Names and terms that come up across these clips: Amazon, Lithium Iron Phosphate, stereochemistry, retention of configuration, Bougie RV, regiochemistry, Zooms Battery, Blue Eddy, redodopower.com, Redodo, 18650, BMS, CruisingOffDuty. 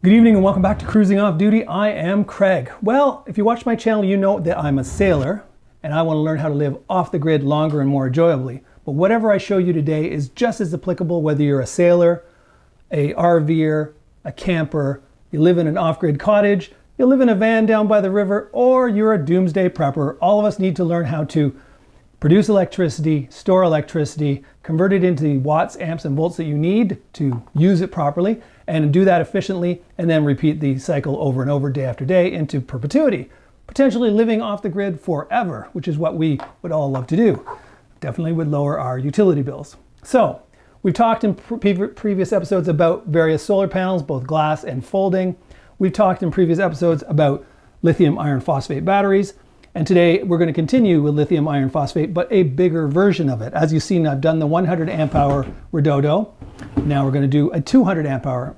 Good evening and welcome back to Cruising Off Duty. I am Craig. Well, if you watch my channel, you know that I'm a sailor and I want to learn how to live off the grid longer and more enjoyably. But whatever I show you today is just as applicable whether you're a sailor, a RVer, a camper, you live in an off-grid cottage, you live in a van down by the river, or you're a doomsday prepper. All of us need to learn how to produce electricity, store electricity, convert it into the watts, amps, and volts that you need to use it properly, and do that efficiently, and then repeat the cycle over and over, day after day, into perpetuity, potentially living off the grid forever, which is what we would all love to do. Definitely would lower our utility bills. So we've talked in previous episodes about various solar panels, both glass and folding. We've talked in previous episodes about lithium iron phosphate batteries. And today we're going to continue with lithium iron phosphate, but a bigger version of it. As you've seen, I've done the 100 amp hour redodo. Now we're going to do a 200 amp hour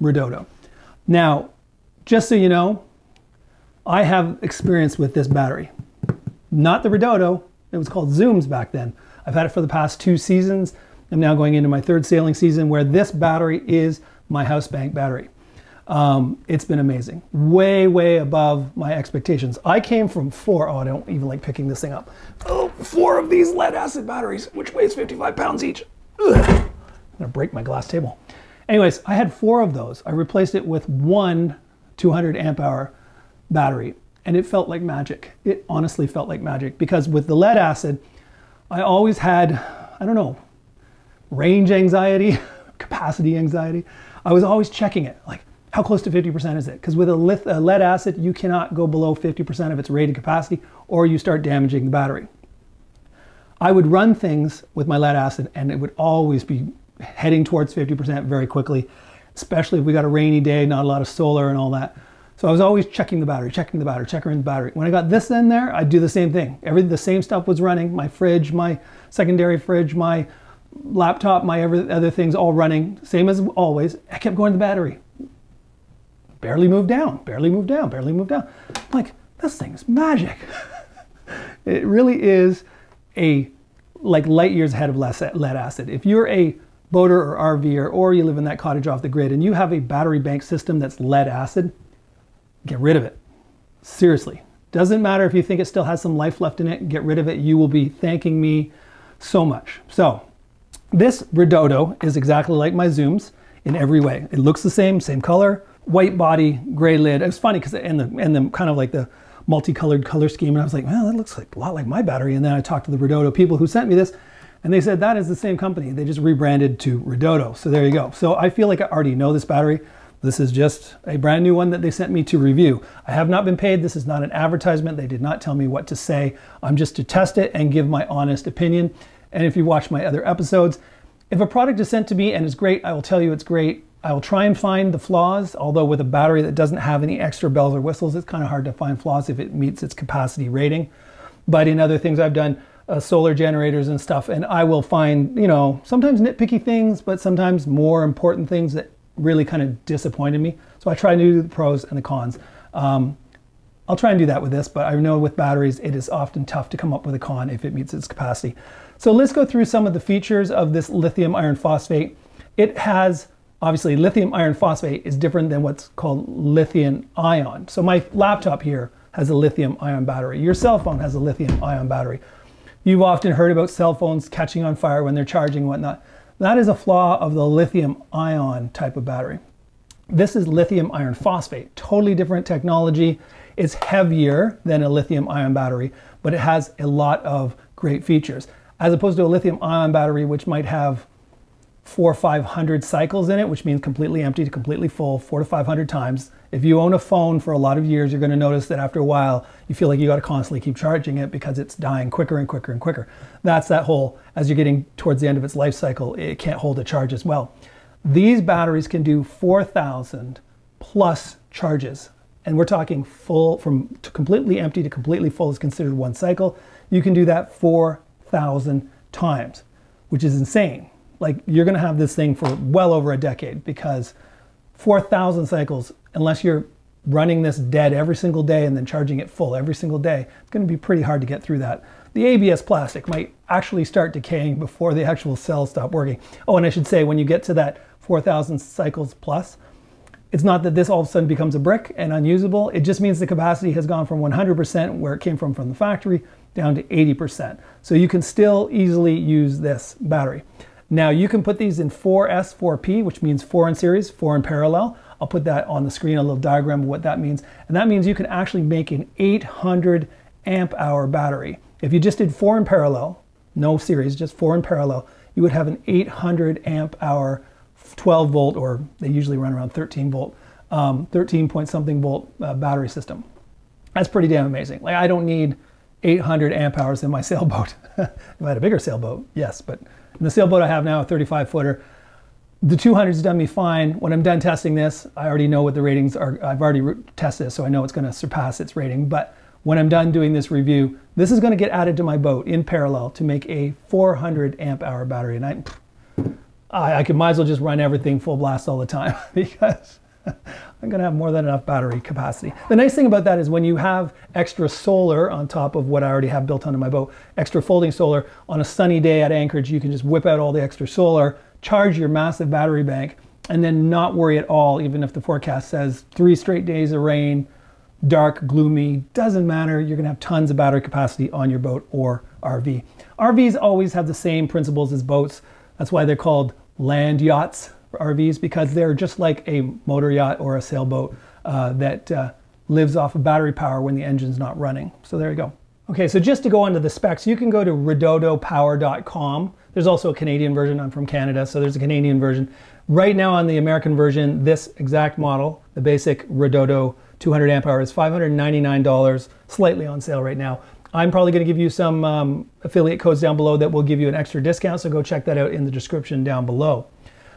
redodo. Now, just so you know, I have experience with this battery. Not the redodo, it was called Zooms back then. I've had it for the past two seasons. I'm now going into my third sailing season where this battery is my house bank battery. It's been amazing. Way, way above my expectations. I came from four, oh, I don't even like picking this thing up. Oh, four of these lead acid batteries, which weighs 55 pounds each. Ugh. I'm gonna break my glass table. Anyways, I had four of those. I replaced it with one 200 amp hour battery and it felt like magic. It honestly felt like magic because with the lead acid, I always had, I don't know, range anxiety, capacity anxiety. I was always checking it. Like, how close to 50% is it? Because with a lead acid, you cannot go below 50% of its rated capacity or you start damaging the battery. I would run things with my lead acid and it would always be heading towards 50% very quickly, especially if we got a rainy day, not a lot of solar and all that. So I was always checking the battery. When I got this in there, I'd do the same thing. The same stuff was running, my fridge, my secondary fridge, my laptop, my other things all running, same as always. I kept going to the battery. Barely moved down, barely moved down, barely moved down. I'm like, this thing's magic. It really is a light years ahead of lead acid. If you're a boater or RVer or you live in that cottage off the grid and you have a battery bank system that's lead acid, get rid of it. Seriously. Doesn't matter if you think it still has some life left in it, get rid of it. You will be thanking me so much. So this redodo is exactly like my Zooms in every way. It looks the same color. White body, gray lid. It was funny because and the kind of like the multicolored color scheme, and I was like, well, that looks like a lot like my battery. And then I talked to the Redodo people who sent me this, and they said that is the same company. They just rebranded to Redodo. So there you go. So I feel like I already know this battery. This is just a brand new one that they sent me to review. I have not been paid. This is not an advertisement. They did not tell me what to say. I'm just to test it and give my honest opinion. And if you watch my other episodes, if a product is sent to me and is great, I will tell you it's great. I will try and find the flaws, although with a battery that doesn't have any extra bells or whistles, it's kind of hard to find flaws if it meets its capacity rating. But in other things I've done, solar generators and stuff, and I will find, you know, sometimes nitpicky things, but sometimes more important things that really kind of disappointed me. So I try to do the pros and the cons. I'll try and do that with this, but I know with batteries, it is often tough to come up with a con if it meets its capacity. So let's go through some of the features of this lithium iron phosphate. It has... Obviously, lithium iron phosphate is different than what's called lithium ion. So my laptop here has a lithium ion battery. Your cell phone has a lithium ion battery. You've often heard about cell phones catching on fire when they're charging and whatnot. That is a flaw of the lithium ion type of battery. This is lithium iron phosphate, totally different technology. It's heavier than a lithium ion battery, but it has a lot of great features. As opposed to a lithium ion battery, which might have 400 or 500 cycles in it, which means completely empty to completely full 400 to 500 times. If you own a phone for a lot of years, you're going to notice that after a while, you feel like you got to constantly keep charging it because it's dying quicker and quicker and quicker. That's that whole, as you're getting towards the end of its life cycle, it can't hold a charge as well. These batteries can do 4,000 plus charges. And we're talking full, from completely empty to completely full is considered one cycle. You can do that 4,000 times, which is insane. Like, you're going to have this thing for well over a decade because 4,000 cycles, unless you're running this dead every single day and then charging it full every single day, it's going to be pretty hard to get through that. The ABS plastic might actually start decaying before the actual cells stop working. Oh, and I should say, when you get to that 4,000 cycles plus, It's not that this all of a sudden becomes a brick and unusable. It just means the capacity has gone from 100%, where it came from the factory, down to 80%. So you can still easily use this battery. Now you can put these in 4S, 4P, which means 4 in series, 4 in parallel. I'll put that on the screen, a little diagram of what that means. And that means you can actually make an 800 amp hour battery. If you just did 4 in parallel, no series, just 4 in parallel, you would have an 800 amp hour 12 volt, or they usually run around 13 volt, 13 point something volt battery system. That's pretty damn amazing. Like, I don't need 800 amp hours in my sailboat. If I had a bigger sailboat, yes, but in the sailboat I have now, a 35 footer, the 200's done me fine. When I'm done testing this, I already know what the ratings are. I've already tested this, so I know it's gonna surpass its rating. But when I'm done doing this review, this is gonna get added to my boat in parallel to make a 400 amp hour battery. And I could might as well just run everything full blast all the time because I'm gonna have more than enough battery capacity. The nice thing about that is when you have extra solar on top of what I already have built onto my boat, extra folding solar, on a sunny day at Anchorage, you can just whip out all the extra solar, charge your massive battery bank, and then not worry at all, even if the forecast says 3 straight days of rain, dark, gloomy, doesn't matter. You're gonna have tons of battery capacity on your boat or RV. RVs always have the same principles as boats. That's why they're called land yachts, RVs, because they're just like a motor yacht or a sailboat that lives off of battery power when the engine's not running. So there you go. Okay, so just to go into the specs, you can go to redodopower.com. There's also a Canadian version. I'm from Canada, so there's a Canadian version. Right now on the American version, this exact model, the basic Redodo 200 amp hour, is $599, slightly on sale right now. I'm probably going to give you some affiliate codes down below that will give you an extra discount, so go check that out in the description down below.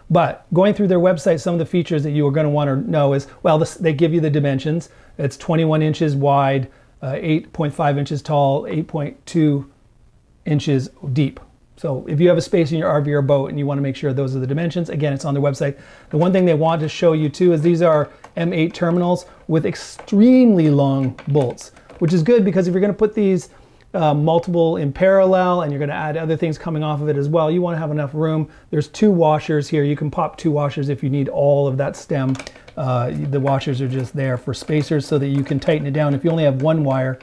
But going through their website, some of the features that you are going to want to know is, well, they give you the dimensions. It's 21 inches wide, 8.5 inches tall, 8.2 inches deep. So if you have a space in your RV or boat and you want to make sure those are the dimensions, again, it's on their website. The one thing they want to show you too is these are M8 terminals with extremely long bolts, which is good because if you're going to put these multiple in parallel and you're going to add other things coming off of it as well, you want to have enough room. There's 2 washers here. You can pop 2 washers if you need all of that stem. The washers are just there for spacers so that you can tighten it down. If you only have 1 wire,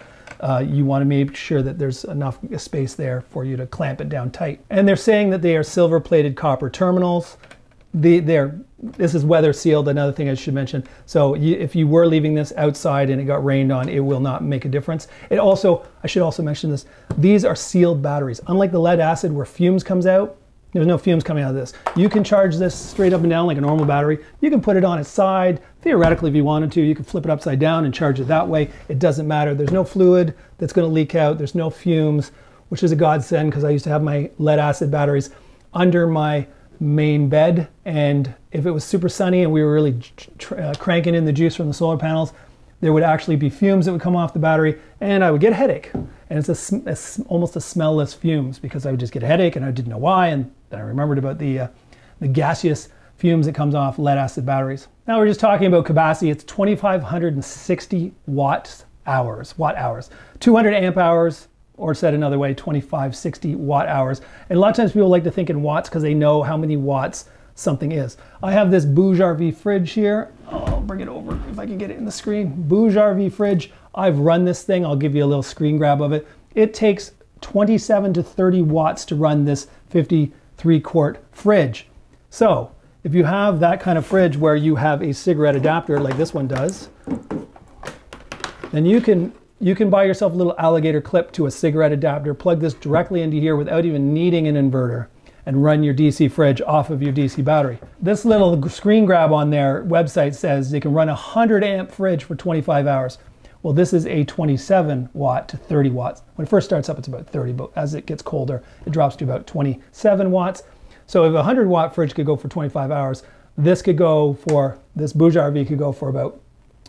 you want to make sure that there's enough space there for you to clamp it down tight. And they're saying that they are silver-plated copper terminals. This is weather sealed, another thing I should mention. So if you were leaving this outside and it got rained on, it will not make a difference. It also, I should also mention this, these are sealed batteries. Unlike the lead acid where fumes comes out, there's no fumes coming out of this. You can charge this straight up and down like a normal battery. You can put it on its side. Theoretically, if you wanted to, you could flip it upside down and charge it that way. It doesn't matter. There's no fluid that's going to leak out. There's no fumes, which is a godsend because I used to have my lead acid batteries under my main bed, and if it was super sunny and we were really cranking in the juice from the solar panels, there would actually be fumes that would come off the battery and I would get a headache. And it's almost a smellless fumes because I would just get a headache and I didn't know why, and then I remembered about the gaseous fumes that comes off lead acid batteries. Now we're just talking about capacity. It's 2,560 watt hours, 200 amp hours, or said another way, 2560 watt hours. And a lot of times people like to think in watts because they know how many watts something is. I have this Bougie RV fridge here. Oh, I'll bring it over if I can get it in the screen. Bougie RV fridge. I've run this thing. I'll give you a little screen grab of it. It takes 27 to 30 watts to run this 53 quart fridge. So if you have that kind of fridge where you have a cigarette adapter like this one does, then you can buy yourself a little alligator clip to a cigarette adapter, plug this directly into here without even needing an inverter, and run your DC fridge off of your DC battery. This little screen grab on their website says they can run a 100 amp fridge for 25 hours. Well, this is a 27 watt to 30 watts. When it first starts up, it's about 30, but as it gets colder, it drops to about 27 watts. So if a 100 watt fridge could go for 25 hours, this Bougie RV could go for about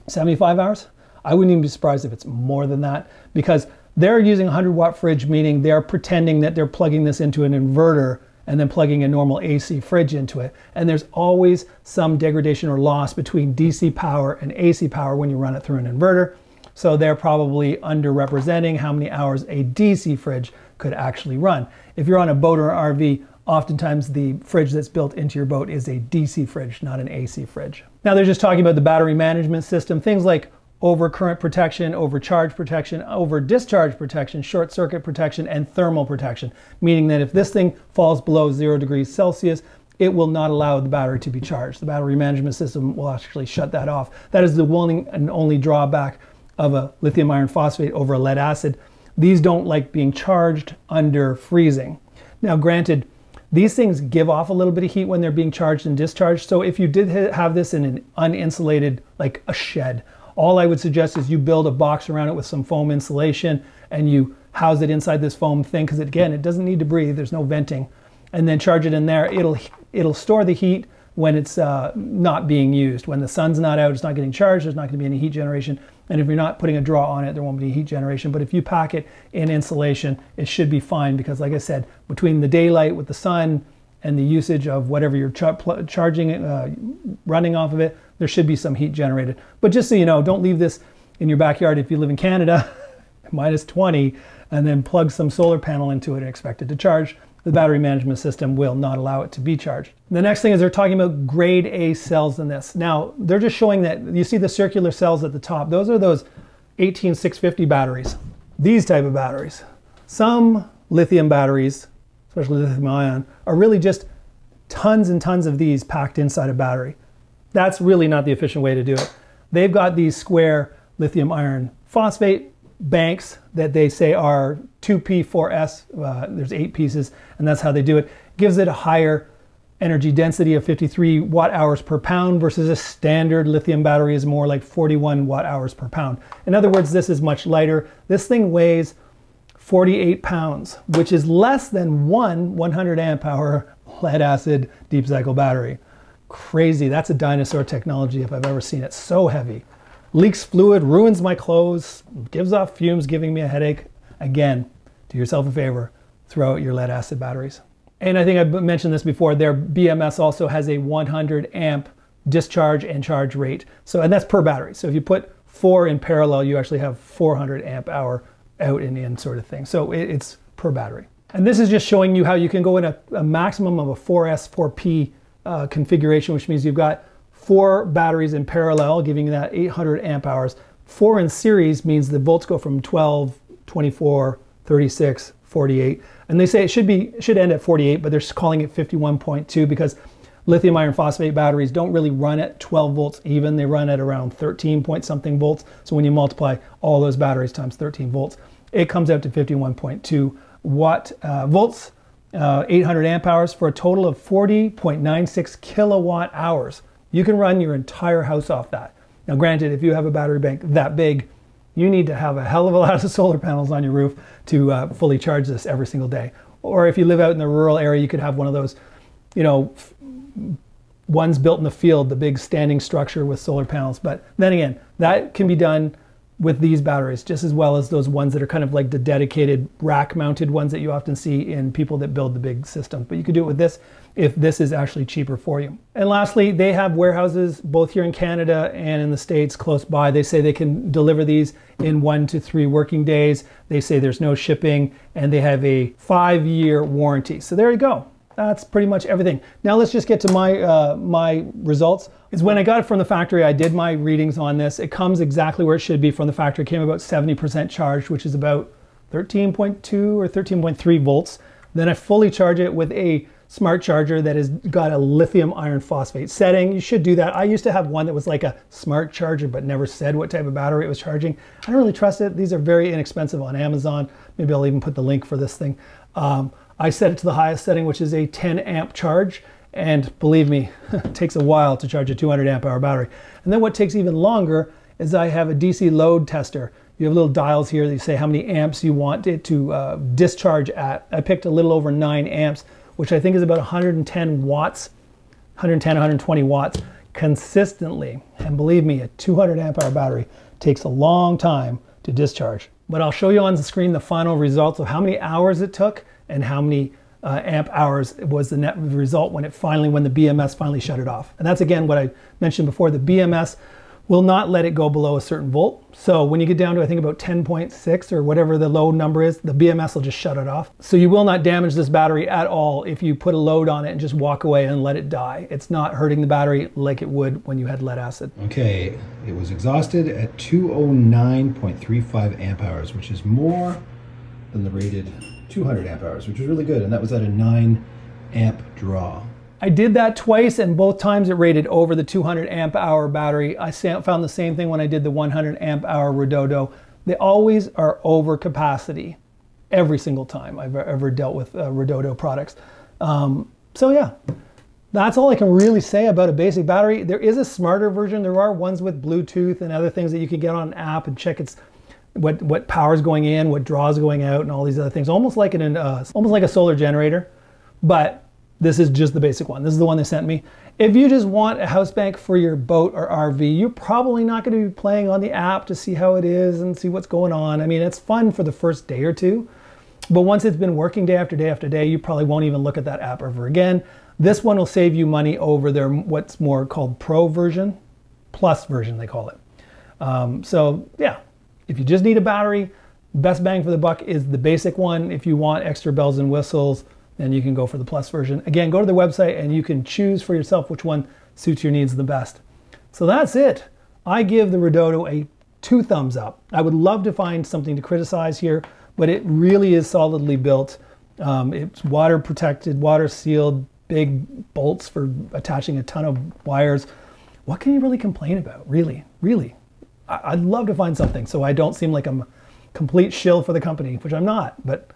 75 hours. I wouldn't even be surprised if it's more than that, because they're using a 100 watt fridge, meaning they're pretending that they're plugging this into an inverter and then plugging a normal AC fridge into it. And there's always some degradation or loss between DC power and AC power when you run it through an inverter. So they're probably underrepresenting how many hours a DC fridge could actually run. If you're on a boat or an RV, oftentimes the fridge that's built into your boat is a DC fridge, not an AC fridge. Now they're just talking about the battery management system, things like overcurrent protection, overcharge protection, overdischarge protection, short circuit protection, and thermal protection, meaning that if this thing falls below 0 degrees Celsius, it will not allow the battery to be charged. The battery management system will actually shut that off. That is the one and only drawback of a lithium iron phosphate over a lead acid. These don't like being charged under freezing. Now granted, these things give off a little bit of heat when they're being charged and discharged. So if you did have this in an uninsulated, like a shed, all I would suggest is you build a box around it with some foam insulation and you house it inside this foam thing, because again, it doesn't need to breathe, there's no venting, and then charge it in there. It'll store the heat when it's not being used. When the sun's not out, it's not getting charged, there's not going to be any heat generation. And if you're not putting a draw on it, there won't be heat generation. But if you pack it in insulation, it should be fine, because like I said, between the daylight with the sun and the usage of whatever you're charging it, running off of it, there should be some heat generated. But just so you know, don't leave this in your backyard if you live in Canada, minus 20, and then plug some solar panel into it and expect it to charge. The battery management system will not allow it to be charged. The next thing is they're talking about grade A cells in this. Now, they're just showing that you see the circular cells at the top. Those are those 18650 batteries, these type of batteries. Some lithium batteries, especially lithium ion, are really just tons and tons of these packed inside a battery. That's really not the efficient way to do it. They've got these square lithium iron phosphate banks that they say are 2P4S, there's 8 pieces, and that's how they do it. Gives it a higher energy density of 53 watt hours per pound versus a standard lithium battery is more like 41 watt hours per pound. In other words, this is much lighter. This thing weighs 48 pounds, which is less than 100 amp hour lead acid deep cycle battery. Crazy, that's a dinosaur technology if I've ever seen it, so heavy. Leaks fluid, ruins my clothes, gives off fumes, giving me a headache. Again, do yourself a favor, throw out your lead acid batteries. And I think I've mentioned this before, their BMS also has a 100 amp discharge and charge rate. So, and that's per battery. So if you put 4 in parallel, you actually have 400 amp hour out and in sort of thing. So it's per battery. And this is just showing you how you can go in a maximum of a 4S, 4P configuration, which means you've got 4 batteries in parallel, giving you that 800 amp hours. 4 in series means the volts go from 12, 24, 36, 48. And they say it should end at 48, but they're calling it 51.2 because lithium iron phosphate batteries don't really run at 12 volts even. They run at around 13 point something volts. So when you multiply all those batteries times 13 volts, it comes out to 51.2 volts, 800 amp hours for a total of 40.96 kilowatt hours. You can run your entire house off that. Now granted, if you have a battery bank that big, you need to have a hell of a lot of solar panels on your roof to fully charge this every single day. Or if you live out in the rural area, you could have one of those, you know, ones built in the field, the big standing structure with solar panels. But then again, that can be done with these batteries just as well as those ones that are kind of like the dedicated rack mounted ones that you often see in people that build the big systems. But you could do it with this if this is actually cheaper for you. And lastly, they have warehouses both here in Canada and in the States close by. They say they can deliver these in 1 to 3 working days. They say there's no shipping and they have a 5-year warranty. So there you go. That's pretty much everything. Now let's just get to my my results. Is when I got it from the factory, I did my readings on this. It comes exactly where it should be from the factory. It came about 70% charged, which is about 13.2 or 13.3 volts. Then I fully charge it with a smart charger that has got a lithium iron phosphate setting. You should do that. I used to have one that was like a smart charger, but never said what type of battery it was charging. I don't really trust it. These are very inexpensive on Amazon. Maybe I'll even put the link for this thing. I set it to the highest setting, which is a 10 amp charge. And believe me, it takes a while to charge a 200 amp hour battery. And then what takes even longer is I have a DC load tester. You have little dials here that you say how many amps you want it to discharge at. I picked a little over 9 amps, which I think is about 110 watts, 110, 120 watts consistently. And believe me, a 200 amp hour battery takes a long time to discharge. But I'll show you on the screen the final results of how many hours it took and how many amp hours was the net result when the BMS finally shut it off. And that's again what I mentioned before. The BMS will not let it go below a certain volt. So when you get down to, I think, about 10.6 or whatever the low number is, the BMS will just shut it off. So you will not damage this battery at all if you put a load on it and just walk away and let it die. It's not hurting the battery like it would when you had lead acid. Okay, it was exhausted at 209.35 amp hours, which is more than the rated 200 amp hours, which is really good. And that was at a 9 amp draw. I did that twice, and both times it rated over the 200 amp hour battery. I found the same thing when I did the 100 amp hour Redodo. They always are over capacity every single time I've ever dealt with Redodo products. So yeah, that's all I can really say about a basic battery. There is a smarter version. There are ones with Bluetooth and other things that you can get on an app and check its what power's going in, what draw's going out, and all these other things. Almost like almost like a solar generator, but this is just the basic one. This is the one they sent me. If you just want a house bank for your boat or RV, you're probably not going to be playing on the app to see how it is and see what's going on. I mean, it's fun for the first day or two, but once it's been working day after day after day, you probably won't even look at that app ever again. This one will save you money over their what's more called Pro version, Plus version they call it. So yeah, if you just need a battery, best bang for the buck is the basic one. If you want extra bells and whistles, then you can go for the Plus version. Again, go to their website and you can choose for yourself which one suits your needs the best. So that's it. I give the Redodo a 2 thumbs up. I would love to find something to criticize here, but it really is solidly built. It's water protected, water sealed, big bolts for attaching a ton of wires. What can you really complain about? Really, really. I'd love to find something so I don't seem like I'm a complete shill for the company, which I'm not, but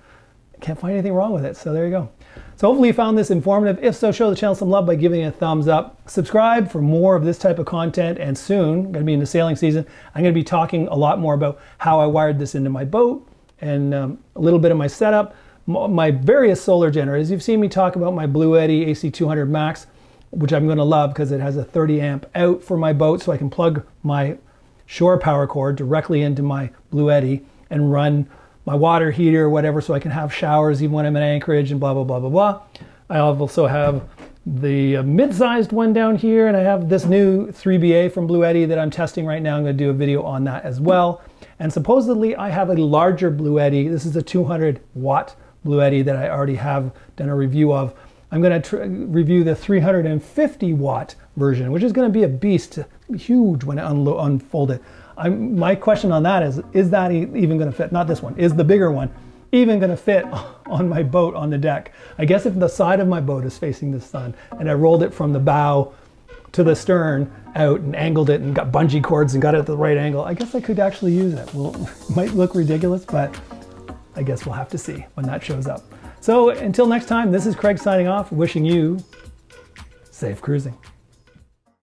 can't find anything wrong with it. So there you go. So hopefully you found this informative. If so, show the channel some love by giving it a thumbs up. Subscribe for more of this type of content, and soon, going to be in the sailing season, I'm going to be talking a lot more about how I wired this into my boat and a little bit of my setup, my various solar generators. You've seen me talk about my Blue Eddy AC200 Max, which I'm going to love because it has a 30 amp out for my boat, so I can plug my shore power cord directly into my Blue Eddy and run my water heater or whatever, so I can have showers even when I'm in Anchorage and blah, blah, blah, blah, blah. I also have the mid-sized one down here, and I have this new 3BA from Blue Eddy that I'm testing right now. I'm gonna do a video on that as well. And supposedly I have a larger Blue Eddy. This is a 200 watt Blue Eddy that I already have done a review of. I'm gonna review the 350 watt version, which is gonna be a beast, huge when I unfold it. My question on that is that even going to fit? Not this one. Is the bigger one even going to fit on my boat on the deck? I guess if the side of my boat is facing the sun and I rolled it from the bow to the stern out and angled it and got bungee cords and got it at the right angle, I guess I could actually use it. Well, it might look ridiculous, but I guess we'll have to see when that shows up. So until next time, this is Craig signing off, wishing you safe cruising.